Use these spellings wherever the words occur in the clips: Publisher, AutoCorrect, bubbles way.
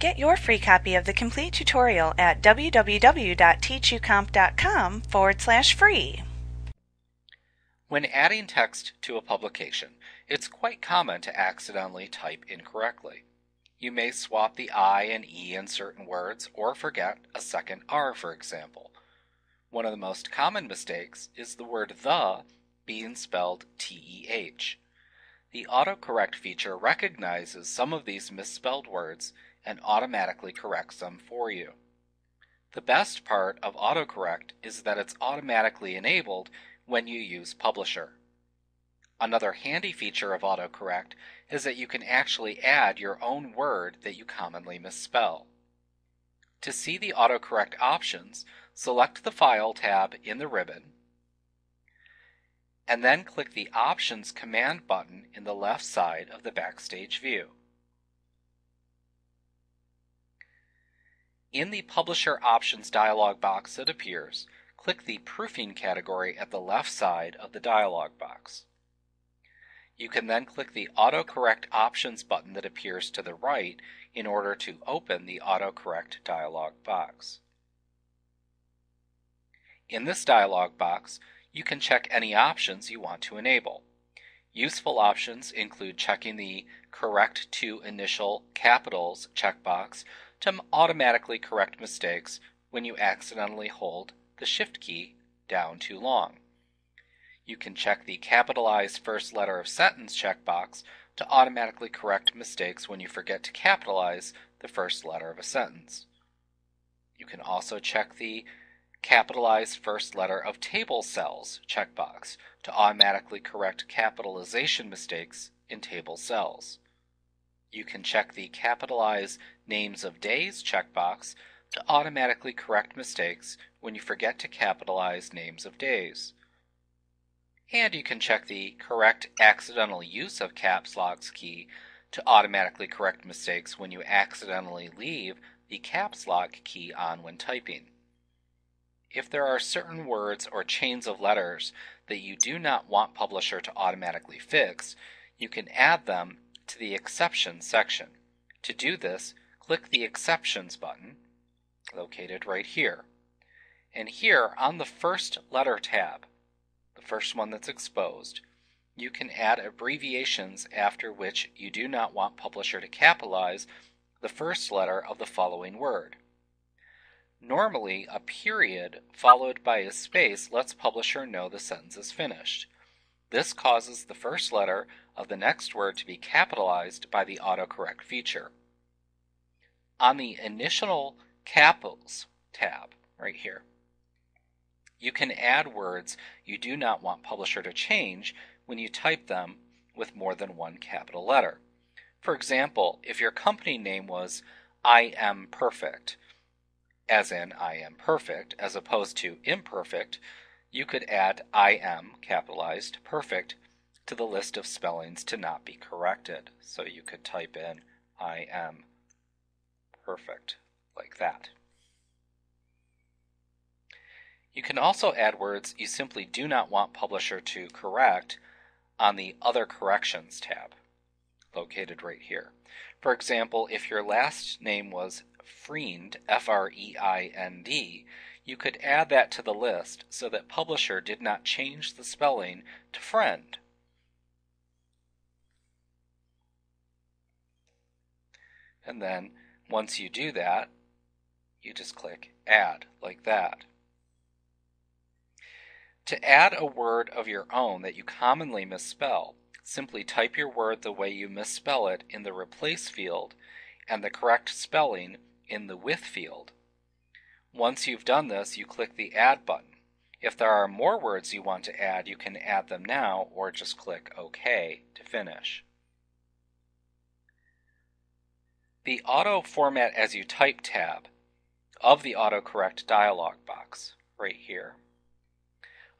Get your free copy of the complete tutorial at www.teachucomp.com/free. When adding text to a publication, it's quite common to accidentally type incorrectly. You may swap the I and E in certain words or forget a second R, for example. One of the most common mistakes is the word "the" being spelled TEH. The AutoCorrect feature recognizes some of these misspelled words and automatically corrects them for you. The best part of AutoCorrect is that it's automatically enabled when you use Publisher. Another handy feature of AutoCorrect is that you can actually add your own word that you commonly misspell. To see the AutoCorrect options, select the File tab in the ribbon, and then click the Options command button in the left side of the Backstage view. In the Publisher Options dialog box that appears, click the Proofing category at the left side of the dialog box. You can then click the AutoCorrect Options button that appears to the right in order to open the AutoCorrect dialog box. In this dialog box, you can check any options you want to enable. Useful options include checking the Correct to Initial Capitals checkbox to automatically correct mistakes when you accidentally hold the Shift key down too long. You can check the Capitalize First Letter of Sentence checkbox to automatically correct mistakes when you forget to capitalize the first letter of a sentence. You can also check the Capitalize First Letter of Table Cells checkbox to automatically correct capitalization mistakes in table cells. You can check the Capitalize Names of Days checkbox to automatically correct mistakes when you forget to capitalize names of days. And you can check the Correct Accidental Use of Caps Lock key to automatically correct mistakes when you accidentally leave the Caps Lock key on when typing. If there are certain words or chains of letters that you do not want Publisher to automatically fix, you can add them to the Exceptions section. To do this, click the Exceptions button, located right here. And here, on the First Letter tab, the first one that's exposed, you can add abbreviations after which you do not want Publisher to capitalize the first letter of the following word. Normally, a period followed by a space lets Publisher know the sentence is finished. This causes the first letter of the next word to be capitalized by the AutoCorrect feature. On the Initial Capitals tab, right here, you can add words you do not want Publisher to change when you type them with more than one capital letter. For example, if your company name was I Am Perfect, as in I Am Perfect, as opposed to Imperfect, you could add I Am capitalized perfect to the list of spellings to not be corrected. So you could type in I Am Perfect like that. You can also add words you simply do not want Publisher to correct on the Other Corrections tab, located right here. For example, if your last name was Freind, F-R-E-I-N-D, you could add that to the list so that Publisher did not change the spelling to friend. And then, once you do that, you just click Add, like that. To add a word of your own that you commonly misspell, simply type your word the way you misspell it in the Replace field and the correct spelling in the With field. Once you've done this, you click the Add button. If there are more words you want to add, you can add them now or just click OK to finish. The Auto Format as you Type tab of the AutoCorrect dialog box, right here,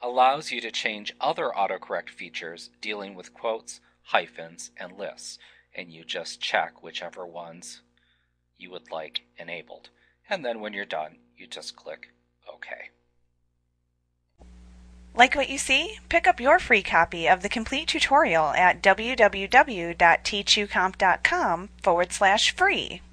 allows you to change other AutoCorrect features dealing with quotes, hyphens, and lists, and you just check whichever ones you would like enabled. And then when you're done, you just click OK. Like what you see? Pick up your free copy of the complete tutorial at www.teachucomp.com/free.